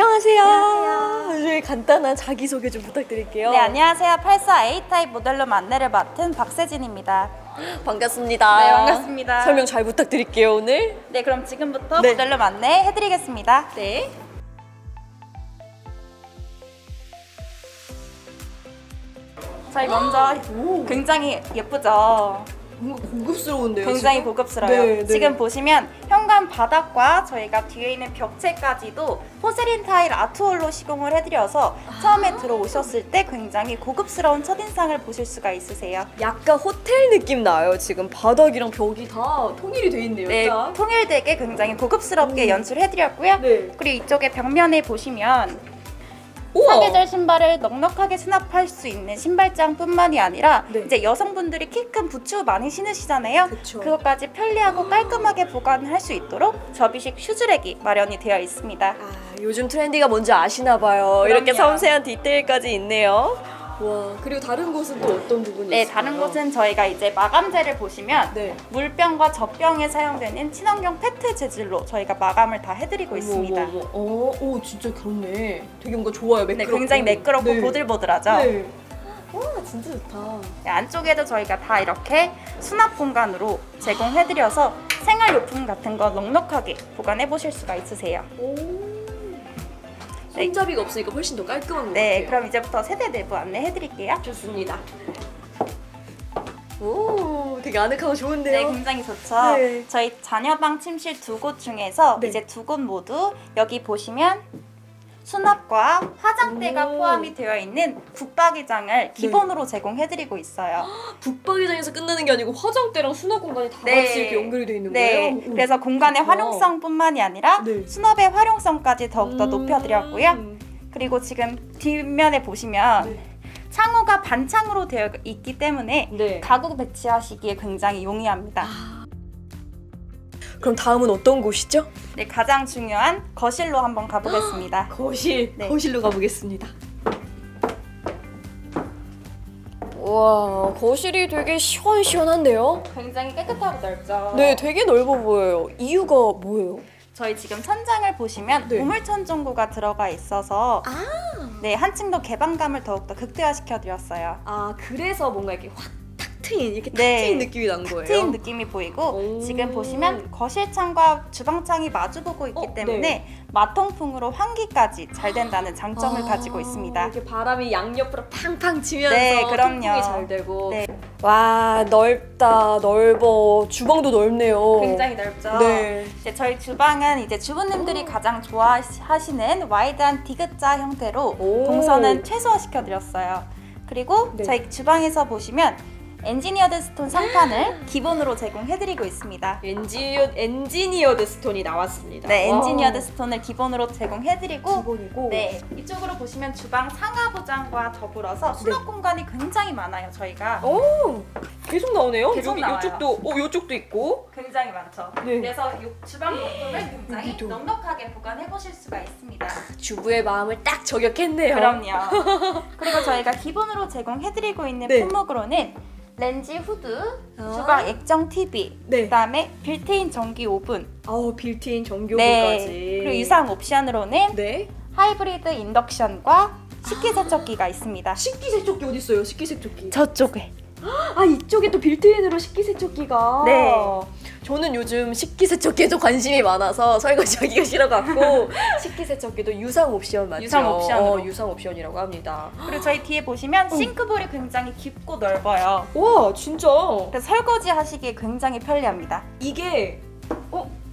안녕하세요. 안녕하세요. 저희 간단한 자기소개 좀 부탁드릴게요. 네, 안녕하세요. 84A 타입 모델룸 안내를 맡은 박세진입니다. 반갑습니다. 네, 반갑습니다. 설명 잘 부탁드릴게요, 오늘. 네, 그럼 지금부터 네. 모델룸 안내 해드리겠습니다. 네. 저희 먼저 굉장히 예쁘죠? 뭔가 고급스러운데요? 굉장히 지금? 고급스러워요. 네, 지금 네. 보시면 현관 바닥과 저희가 뒤에 있는 벽체까지도 포슬린 타일 아트월로 시공을 해드려서 처음에 들어오셨을 때 굉장히 고급스러운 첫인상을 보실 수가 있으세요. 약간 호텔 느낌 나요. 지금 바닥이랑 벽이 다 통일이 돼 있네요. 네, 딱. 통일되게 굉장히 고급스럽게 연출해드렸고요. 네. 그리고 이쪽에 벽면에 보시면 사계절 신발을 넉넉하게 수납할 수 있는 신발장뿐만이 아니라 네. 이제 여성분들이 키 큰 부츠 많이 신으시잖아요. 그쵸. 그것까지 편리하고 깔끔하게 보관할 수 있도록 접이식 슈즈랙이 마련이 되어 있습니다. 요즘 트렌디가 뭔지 아시나 봐요. 그럼요. 이렇게 섬세한 디테일까지 있네요. 와, 그리고 다른 곳은 또 어떤 부분이 있어요? 네, 다른 곳은 저희가 이제 마감재를 보시면 네. 물병과 젖병에 사용되는 친환경 페트 재질로 저희가 마감을 다 해드리고 있습니다. 오, 진짜 그렇네. 되게 뭔가 좋아요, 매끄럽고. 네, 굉장히 매끄럽고 네. 보들보들하죠? 네. 와, 진짜 좋다. 네, 안쪽에도 저희가 다 이렇게 수납 공간으로 제공해드려서 생활용품 같은 거 넉넉하게 보관해 보실 수가 있으세요. 손잡이가 없으니까 훨씬 더 깔끔한 것 같아요. 네, 그럼 이제부터 세대 내부 안내해드릴게요. 좋습니다. 오, 되게 아늑하고 좋은데요? 네, 굉장히 좋죠? 네. 저희 자녀방 침실 2곳 중에서 네. 이제 2곳 모두 여기 보시면 수납과 화장대가 포함이 되어 있는 붙박이장을 기본으로 네. 제공해드리고 있어요. 붙박이장에서 끝나는 게 아니고 화장대랑 수납 공간이 다 네. 같이 이렇게 연결이 되어 있는 네. 거예요? 그래서 공간의 활용성뿐만이 아니라 네. 수납의 활용성까지 더욱더 높여드렸고요. 그리고 지금 뒷면에 보시면 네. 창호가 반창으로 되어 있기 때문에 네. 가구 배치하시기에 굉장히 용이합니다. 그럼 다음은 어떤 곳이죠? 네, 가장 중요한 거실로 한번 가보겠습니다. 거실! 네. 거실로 가보겠습니다. 와, 거실이 되게 시원시원한데요? 굉장히 깨끗하고 넓죠? 네, 되게 넓어 보여요. 이유가 뭐예요? 저희 지금 천장을 보시면 네. 우물천정구가 들어가 있어서 네, 한층 더 개방감을 더욱더 극대화시켜드렸어요. 아, 그래서 뭔가 이렇게 확 이렇게 탁 트인 느낌이 난 거예요? 트인 느낌이 보이고 지금 보시면 거실창과 주방창이 마주보고 있기 때문에 네. 마통풍으로 환기까지 잘 된다는 장점을 가지고 있습니다. 이렇게 바람이 양옆으로 팡팡 치면서 네, 통풍이 잘 되고 네. 와, 넓다, 넓어. 주방도 넓네요. 굉장히 넓죠? 네. 이제 저희 주방은 이제 주부님들이 가장 좋아하시는 와이드한 디귿자 형태로 동선은 최소화시켜드렸어요. 그리고 네. 저희 주방에서 보시면 엔지니어드 스톤 상판을 기본으로 제공해드리고 있습니다. 엔지니어드 스톤이 나왔습니다. 네, 엔지니어드 스톤을 기본으로 제공해드리고 기본이고. 네, 이쪽으로 보시면 주방 상하부장과 더불어서 수납 네. 공간이 굉장히 많아요, 저희가. 오, 계속 나오네요? 계속 여기 나와요. 이쪽도, 이쪽도 있고. 굉장히 많죠. 네. 그래서 주방 용품을 굉장히 넉넉하게 보관해보실 수가 있습니다. 주부의 마음을 딱 저격했네요. 그럼요. 그리고 저희가 기본으로 제공해드리고 있는 네. 품목으로는 렌지 후드, 주방 액정 TV, 네. 그다음에 빌트인 전기 오븐. 빌트인 전기 오븐까지. 네. 그리고 유상 옵션으로는 네. 하이브리드 인덕션과 식기세척기가 있습니다. 식기세척기 어디 있어요? 식기세척기. 저쪽에. 이쪽에 또 빌트인으로 식기세척기가. 네. 저는 요즘 식기세척기에 좀 관심이 많아서 설거지하기가 싫어갖고 식기세척기도 유상 옵션 맞죠? 유상 옵션으로. 유상 옵션이라고 합니다. 그리고 저희 뒤에 보시면 싱크볼이 굉장히 깊고 넓어요. 와, 진짜. 그래서 설거지 하시기에 굉장히 편리합니다. 이게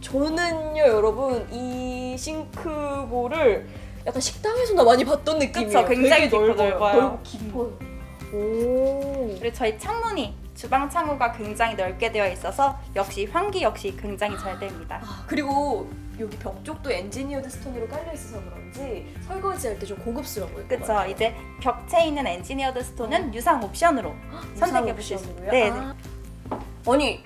저는요, 여러분, 이 싱크볼을 약간 식당에서나 많이 봤던 느낌이에요. 그쵸, 굉장히 되게 넓어요. 넓고 깊어요. 그리고 저희 창문이 주방 창호가 굉장히 넓게 되어 있어서 환기 역시 굉장히 잘 됩니다. 그리고 여기 벽 쪽도 엔지니어드 스톤으로 깔려 있어서 그런지 설거지할 때 좀 고급스러워요. 그쵸. 이제 벽체에 있는 엔지니어드 스톤은 유상 옵션으로 선택해 보실 수 있어요. 네. 아니,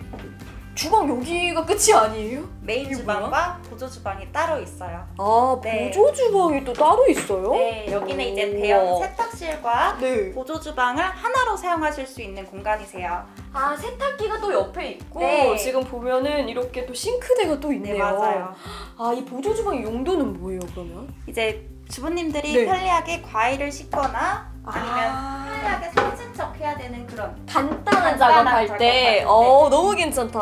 주방 여기가 끝이 아니에요? 메인 주방과 보조 주방이 따로 있어요. 아, 네. 보조 주방이 또 따로 있어요? 네, 여기는 이제 대형 세탁실과 네. 보조 주방을 하나로 사용하실 수 있는 공간이세요. 아, 세탁기가 또 옆에 있고 네. 지금 보면은 이렇게 또 싱크대가 또 있네요. 네, 맞아요. 아, 이 보조 주방의 용도는 뭐예요, 그러면? 이제 주부님들이 네. 편리하게 과일을 씻거나 아니면 편리하게 세척 해야 되는 그런 간단한 작업할 때 너무 괜찮다.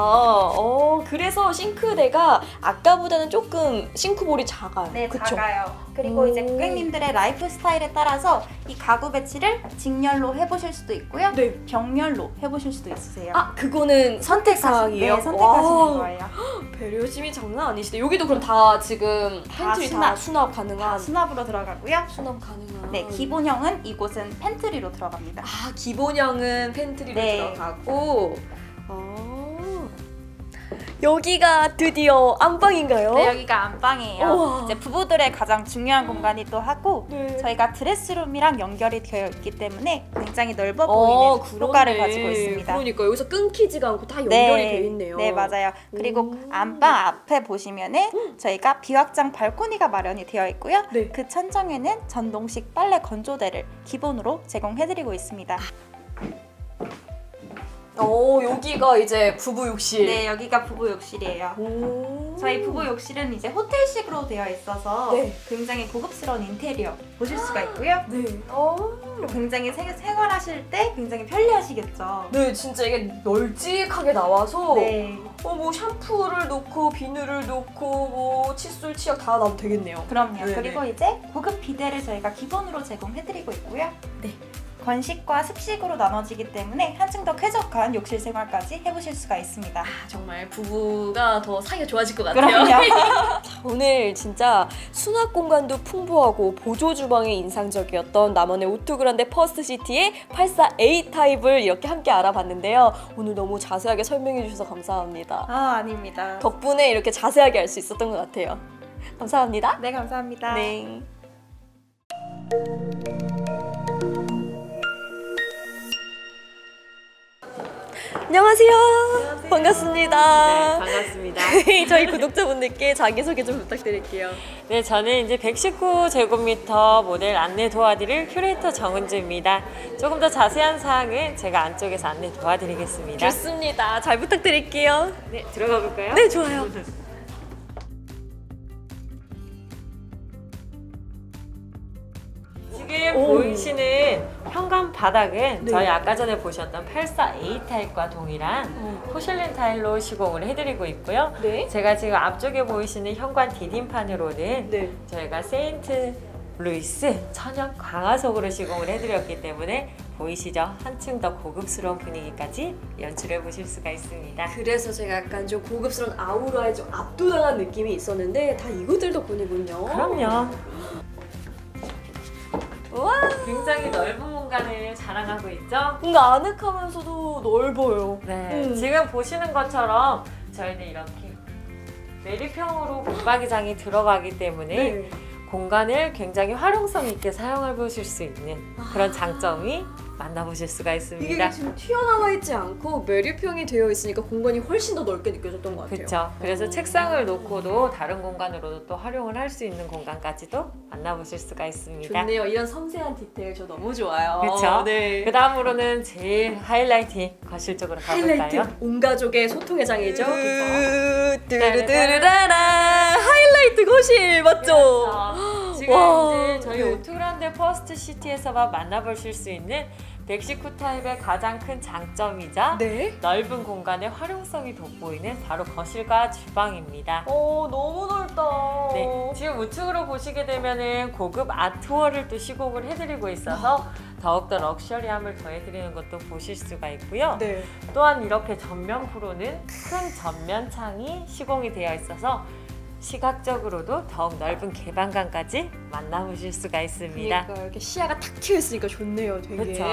그래서 싱크대가 아까보다는 조금 싱크볼이 작아요. 네, 그쵸? 작아요. 그리고 이제 고객님들의 라이프 스타일에 따라서 이 가구 배치를 직렬로 해보실 수도 있고요. 네. 병렬로 해보실 수도 있으세요. 아, 그거는 선택 사항이에요? 네, 선택하시는 거예요. 헉, 배려심이 장난 아니시네. 여기도 그럼 다 지금 팬트리 다 수납 가능한? 다 수납으로 들어가고요. 수납 가능한. 네, 기본형은 이곳은 팬트리로 들어갑니다. 아, 기본형은 팬트리로 네. 들어가고 여기가 드디어 안방인가요? 네, 여기가 안방이에요. 우와. 이제 부부들의 가장 중요한 공간이기도 하고 네. 저희가 드레스룸이랑 연결이 되어 있기 때문에 굉장히 넓어 보이는 효과를 가지고 있습니다. 그러니까 여기서 끊기지가 않고 다 연결이 네. 되어 있네요. 네, 맞아요. 그리고 안방 앞에 보시면은 저희가 비확장 발코니가 마련이 되어 있고요. 네. 그 천정에는 전동식 빨래 건조대를 기본으로 제공해드리고 있습니다. 여기가 이제 부부 욕실. 네, 여기가 부부 욕실이에요. 저희 부부 욕실은 이제 호텔식으로 되어 있어서 네. 굉장히 고급스러운 인테리어 보실 수가 있고요. 네. 굉장히 생활하실 때 굉장히 편리하시겠죠. 네, 진짜 이게 널찍하게 나와서 네. 뭐 샴푸를 놓고 비누를 놓고 뭐 칫솔, 치약 다 놔도 되겠네요. 그럼요. 네네. 그리고 이제 고급 비데를 저희가 기본으로 제공해드리고 있고요. 네. 건식과 습식으로 나눠지기 때문에 한층 더 쾌적한 욕실 생활까지 해보실 수가 있습니다. 아, 정말 부부가 더 사이가 좋아질 것 같아요. 그럼요. 오늘 진짜 수납 공간도 풍부하고 보조 주방에 인상적이었던 남원의 오투그란데 퍼스트시티의 84A 타입을 이렇게 함께 알아봤는데요. 오늘 너무 자세하게 설명해 주셔서 감사합니다. 아, 아닙니다. 덕분에 이렇게 자세하게 알 수 있었던 것 같아요. 감사합니다. 네, 감사합니다. 네. 안녕하세요. 안녕하세요. 반갑습니다. 네, 반갑습니다. 저희 구독자분들께 자기소개 좀 부탁드릴게요. 네, 저는 이제 119제곱미터 모델 안내 도와드릴 큐레이터 정은주입니다. 조금 더 자세한 사항은 제가 안쪽에서 안내 도와드리겠습니다. 좋습니다. 잘 부탁드릴게요. 네, 들어가 볼까요? 네, 좋아요. 지금 보이시는 현관 바닥은 네. 저희 아까 전에 보셨던 84A 타입과 동일한 포슬린 타일로 시공을 해드리고 있고요. 네. 제가 지금 앞쪽에 보이시는 현관 디딤판으로는 네. 저희가 세인트 루이스 천연 강화석으로 시공을 해드렸기 때문에 보이시죠? 한층 더 고급스러운 분위기까지 연출해 보실 수가 있습니다. 그래서 제가 약간 좀 고급스러운 아우라에 좀 압도당한 느낌이 있었는데 다 이것들 덕분이군요. 그럼요. 우와. 굉장히 넓은 공간을 자랑하고 있죠? 뭔가 아늑하면서도 넓어요. 네, 지금 보시는 것처럼 저희는 이렇게 내리평으로 붙박이장이 들어가기 때문에 네. 공간을 굉장히 활용성 있게 사용해 보실 수 있는 그런 장점이 만나보실 수가 있습니다. 이게 지금 튀어나와 있지 않고 매립형이 되어 있으니까 공간이 훨씬 더 넓게 느껴졌던 것 같아요. 그렇죠. 그래서 책상을 놓고도 다른 공간으로도 또 활용을 할 수 있는 공간까지도 만나보실 수가 있습니다. 좋네요. 이런 섬세한 디테일 저 너무 좋아요. 그렇죠. 네. 그 다음으로는 제일 하이라이트 거실 쪽으로 가볼까요? 하이라이트! 온 가족의 소통의 장이죠? 뚜루뚜루라라 하이라이트 거실! 맞죠? 그렇죠. 지금 이제 저희 오투그란데 퍼스트시티에서만 만나보실 수 있는 119 타입의 가장 큰 장점이자 네? 넓은 공간의 활용성이 돋보이는 바로 거실과 주방입니다. 너무 넓다. 네, 지금 우측으로 보시게 되면은 고급 아트월을 또 시공을 해드리고 있어서 더욱더 럭셔리함을 더해드리는 것도 보실 수가 있고요. 네. 또한 이렇게 전면 부로는 큰 전면창이 시공이 되어 있어서 시각적으로도 더욱 넓은 개방감까지 만나보실 수가 있습니다. 그러니까 이렇게 시야가 탁 트여 있으니까 좋네요, 되게. 그렇죠?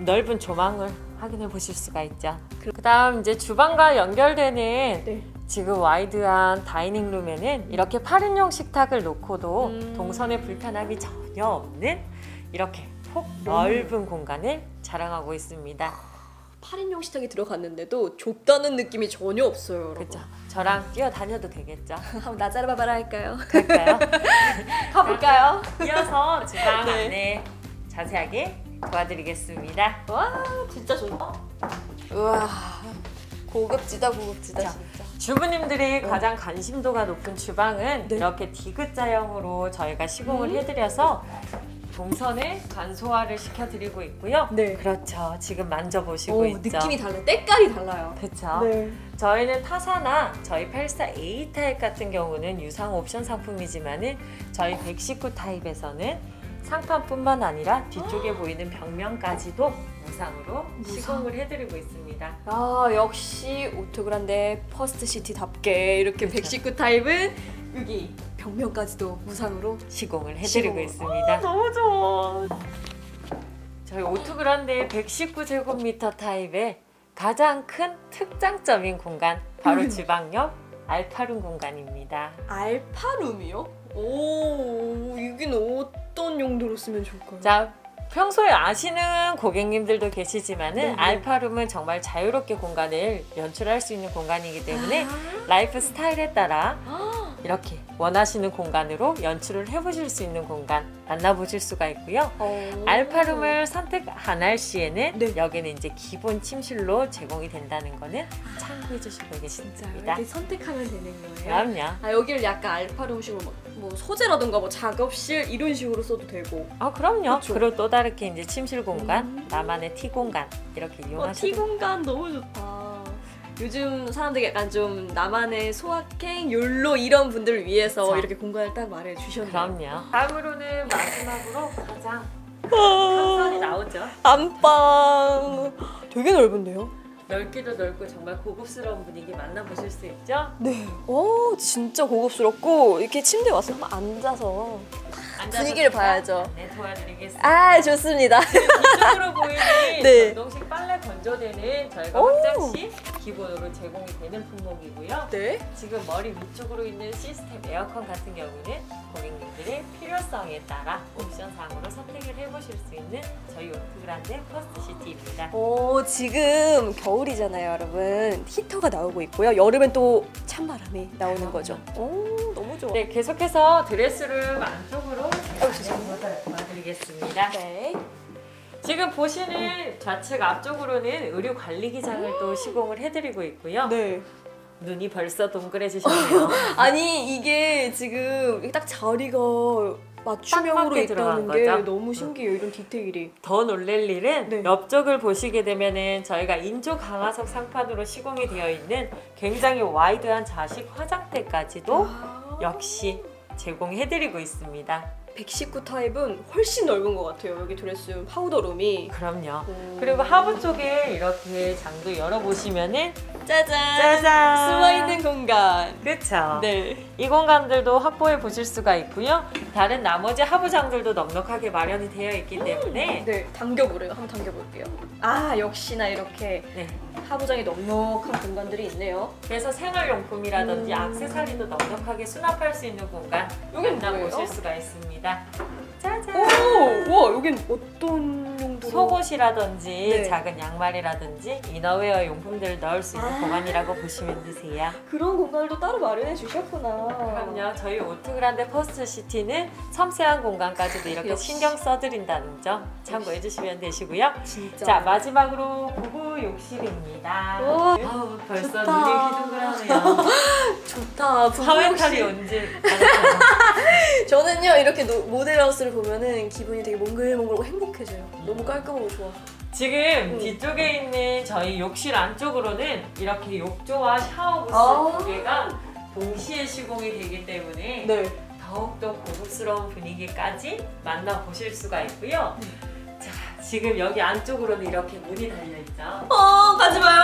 넓은 조망을 확인해 보실 수가 있죠. 그다음 이제 주방과 연결되는 네. 지금 와이드한 다이닝룸에는 이렇게 8인용 식탁을 놓고도 동선의 불편함이 전혀 없는 이렇게 폭 넓은 공간을 자랑하고 있습니다. 8인용 시장에 들어갔는데도 좁다는 느낌이 전혀 없어요. 그렇죠. 저랑 뛰어다녀도 되겠죠? 한번 나자르바바라 할까요? 갈까요? 가볼까요? 이어서 주방 안에 네. 자세하게 도와드리겠습니다. 와 진짜 좋다. 우와 고급지다 고급지다 그렇죠. 진짜. 주부님들이 가장 관심도가 높은 주방은 네. 이렇게 D자형으로 저희가 시공을 해드려서 동선에 간소화를 시켜드리고 있고요. 네. 그렇죠. 지금 만져보시고 오, 있죠. 느낌이 달라요. 때깔이 달라요. 그렇죠. 네. 저희는 타사나 저희 84A 타입 같은 경우는 유상 옵션 상품이지만은 저희 119 타입에서는 상판뿐만 아니라 뒤쪽에 보이는 벽면까지도 무상으로 시공을 해드리고 있습니다. 아 역시 오투그란데 퍼스트시티답게 이렇게 그렇죠. 119 타입은 여기 벽면까지도 무상으로 시공을 해드리고 있습니다. 오, 너무 좋아. 저희 오투그란데 119제곱미터 타입의 가장 큰 특장점인 공간 바로 주방옆 알파룸 공간입니다. 알파룸이요? 오 이건 어떤 용도로 쓰면 좋을까요? 자, 평소에 아시는 고객님들도 계시지만은 네네. 알파룸은 정말 자유롭게 공간을 연출할 수 있는 공간이기 때문에 라이프 스타일에 따라 이렇게 원하시는 공간으로 연출을 해보실 수 있는 공간 만나보실 수가 있고요. 알파룸을 선택 안 할 시에는 네. 여기는 이제 기본 침실로 제공이 된다는 거는 참고해주시고 계십니다. 이렇게 선택하면 되는 거예요? 그럼요. 아, 여기를 약간 알파룸식으로 뭐 소재라든가 뭐 작업실 이런 식으로 써도 되고. 아 그럼요. 그쵸? 그리고 또 다르게 이제 침실 공간, 나만의 티 공간 이렇게 이용하셔도. 티 공간 너무 좋다. 요즘 사람들이 약간 좀 나만의 소확행, 욜로 이런 분들을 위해서 자. 이렇게 공간을 딱 말해 주셨네요. 그럼요. 다음으로는 마지막으로 가장 한선이 나오죠. 안방. 되게 넓은데요? 넓기도 넓고 정말 고급스러운 분위기 만나보실 수 있죠? 네. 오, 진짜 고급스럽고 이렇게 침대에 와서 한번 앉아서 분위기를 봐야죠. 네, 도와드리겠습니다. 아, 좋습니다. 이쪽으로 보이는 네. 전동식 빨래 건조대는 저희가 확장시 기본으로 제공이 되는 품목이고요. 네. 지금 머리 위쪽으로 있는 시스템 에어컨 같은 경우는 고객님들의 필요성에 따라 옵션상으로 선택을 해보실 수 있는 저희 오투그란데 퍼스트시티입니다. 오, 지금 겨울이잖아요, 여러분. 히터가 나오고 있고요. 여름엔 또 찬바람이 나오는 거죠. 오, 너무 좋아. 네, 계속해서 드레스룸 안쪽으로 보여드리겠습니다. 네. 지금 보시는 좌측 앞쪽으로는 의류 관리 기장을 또 시공을 해드리고 있고요. 네. 눈이 벌써 동그래지시네요. 아니 이게 지금 딱 자리가 맞춤형으로 있다는 게 거죠? 너무 신기해요. 이런 디테일이. 더 놀랄 일은 네. 옆쪽을 보시게 되면은 저희가 인조 강화석 상판으로 시공이 되어 있는 굉장히 와이드한 자식 화장대까지도 역시 제공해드리고 있습니다. 119 타입은 훨씬 넓은 것 같아요. 여기 드레스룸, 파우더룸이. 그럼요. 그리고 하부 쪽에 이렇게 장도 열어보시면은 짜잔! 짜잔! 숨어있는 공간. 그렇죠. 네. 이 공간들도 확보해 보실 수가 있고요. 다른 나머지 하부 장들도 넉넉하게 마련이 되어 있기 때문에 네, 당겨보래요. 한번 당겨볼게요. 아, 역시나 이렇게 네. 하부장이 넉넉한 공간들이 있네요. 그래서 생활용품이라든지 액세서리도 넉넉하게 수납할 수 있는 공간 여긴 만나보실 수가 있습니다. 짜잔! 오! 와, 여긴 어떤 용도로? 속옷이라든지 네. 작은 양말이라든지 이너웨어 용품들을 넣을 수 있는 공간이라고 보시면 되세요. 그런 공간도 따로 마련해 주셨구나. 그럼요. 저희 오투그란데 퍼스트시티는 섬세한 공간까지도 이렇게 신경 써드린다는 점 참고해 주시면 되시고요. 진짜. 자, 마지막으로 부부 욕실입니다. 오, 아우, 벌써 눈이 휘둥그라네요. 좋다. 사회탈이 언제 저는요, 이렇게 모델하우스를 보면은 기분이 되게 몽글몽글하고 행복해져요. 너무 깔끔하고 좋아. 지금 뒤쪽에 있는 저희 욕실 안쪽으로는 이렇게 욕조와 샤워부스 두 개가 동시에 시공이 되기 때문에 네. 더욱더 고급스러운 분위기까지 만나보실 수가 있고요. 자, 지금 여기 안쪽으로는 이렇게 문이 달려있죠. 가지마요.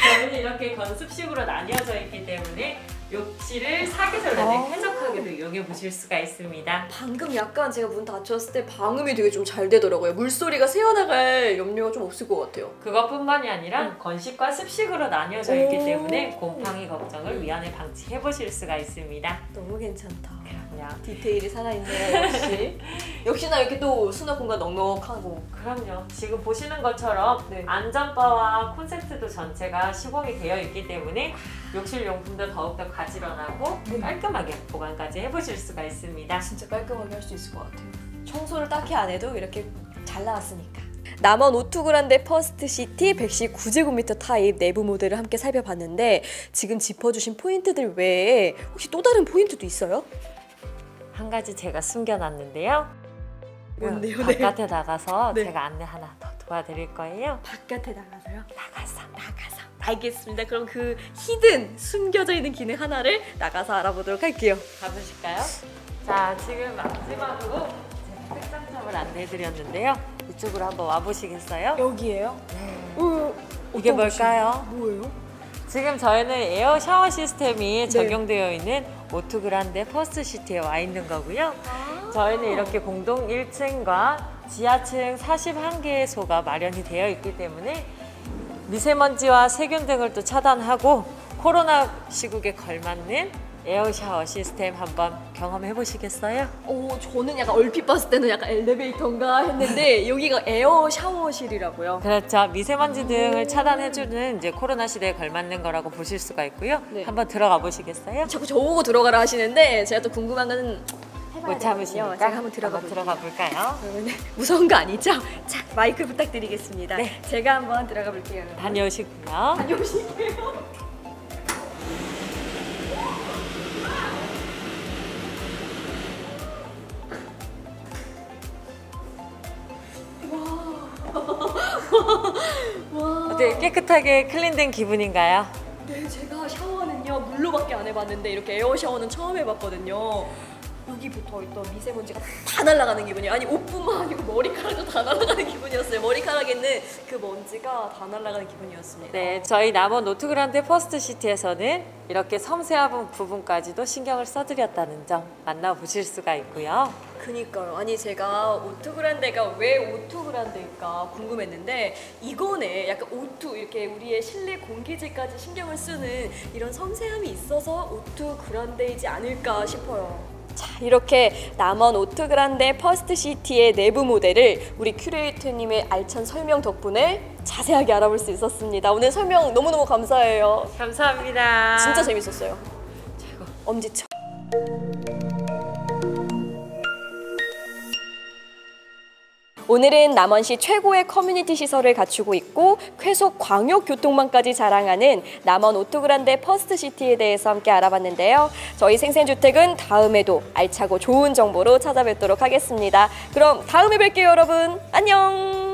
저희는 이렇게 건습식으로 나뉘어져 있기 때문에 욕실을 사계절로 쾌적하게도 이용해보실 수가 있습니다. 방금 약간 제가 문 닫혔을 때 방음이 되게 좀 잘 되더라고요. 물소리가 새어나갈 염려가 좀 없을 것 같아요. 그것뿐만이 아니라 건식과 습식으로 나뉘어져 있기 때문에 곰팡이 걱정을 미연에 방치해보실 수가 있습니다. 너무 괜찮다. 그럼요. 있습니다. 디테일이 살아있네요, 역시. 역시나 이렇게 또 수납 공간 넉넉하고. 그럼요. 지금 보시는 것처럼 네. 안전바와 콘센트도 전체가 시공이 되어 있기 때문에 욕실 용품도 더욱더 가지런하고 네. 깔끔하게 보관까지 해보실 수가 있습니다. 진짜 깔끔하게 할 수 있을 것 같아요. 청소를 딱히 안 해도 이렇게 잘 나왔으니까. 남원 오투그란데 퍼스트시티 119제곱미터 타입 내부 모델을 함께 살펴봤는데 지금 짚어주신 포인트들 외에 혹시 또 다른 포인트도 있어요? 한 가지 제가 숨겨놨는데요. 뭔데요? 바깥에 나가서 네. 제가 안내 하나 더 도와드릴 거예요. 바깥에 나가서요? 나가서. 알겠습니다. 그럼 그 히든, 숨겨져 있는 기능 하나를 나가서 알아보도록 할게요. 가보실까요? 자, 지금 마지막으로 제가 특장점을 안내해드렸는데요. 이쪽으로 한번 와보시겠어요? 여기에요? 이게 뭘까요? 뭐예요? 지금 저희는 에어샤워 시스템이 네. 적용되어 있는 오투그란데 퍼스트시티에 와 있는 거고요. 아 저희는 이렇게 공동 1층과 지하층 41개의 소가 마련이 되어 있기 때문에 미세먼지와 세균 등을 또 차단하고 코로나 시국에 걸맞는 에어샤워 시스템 한번 경험해 보시겠어요? 오, 저는 약간 얼핏 봤을 때는 약간 엘리베이터인가 했는데 여기가 에어샤워실이라고요? 그렇죠. 미세먼지 등을 차단해주는 이제 코로나 시대에 걸맞는 거라고 보실 수가 있고요. 네. 한번 들어가 보시겠어요? 자꾸 저보고 들어가라 하시는데 제가 또 궁금한 거는 못 참으시니까 제가 한번 들어가 볼까요? 그러면 무서운 거 아니죠? 자, 마이크 부탁드리겠습니다. 네. 제가 한번 들어가 볼게요. 다녀오시고요. 다녀오실게요. 어때, 깨끗하게 클린된 기분인가요? 네, 제가 샤워는요 물로밖에 안 해봤는데 이렇게 에어샤워는 처음 해봤거든요. 여기 붙어있던 미세먼지가 다 날아가는 기분이에요. 아니 옷뿐만 아니고 머리카락도 다 날아가는 기분이었어요. 머리카락에 있는 그 먼지가 다 날아가는 기분이었습니다. 네, 저희 남원 오투그란데 퍼스트시티에서는 이렇게 섬세한 부분까지도 신경을 써드렸다는 점 만나보실 수가 있고요. 그니까요. 아니 제가 오투그란데가 왜 오투그란데일까 궁금했는데 이거네. 약간 오투 이렇게 우리의 실내 공기질까지 신경을 쓰는 이런 섬세함이 있어서 오투그란데이지 않을까 싶어요. 자, 이렇게 남원 오투그란데 퍼스트시티의 내부 모델을 우리 큐레이터님의 알찬 설명 덕분에 자세하게 알아볼 수 있었습니다. 오늘 설명 너무너무 감사해요. 감사합니다. 진짜 재밌었어요. 최고. 엄지척. 오늘은 남원시 최고의 커뮤니티 시설을 갖추고 있고 쾌속 광역교통망까지 자랑하는 남원 오투그란데 퍼스트시티에 대해서 함께 알아봤는데요. 저희 생생주택은 다음에도 알차고 좋은 정보로 찾아뵙도록 하겠습니다. 그럼 다음에 뵐게요, 여러분. 안녕!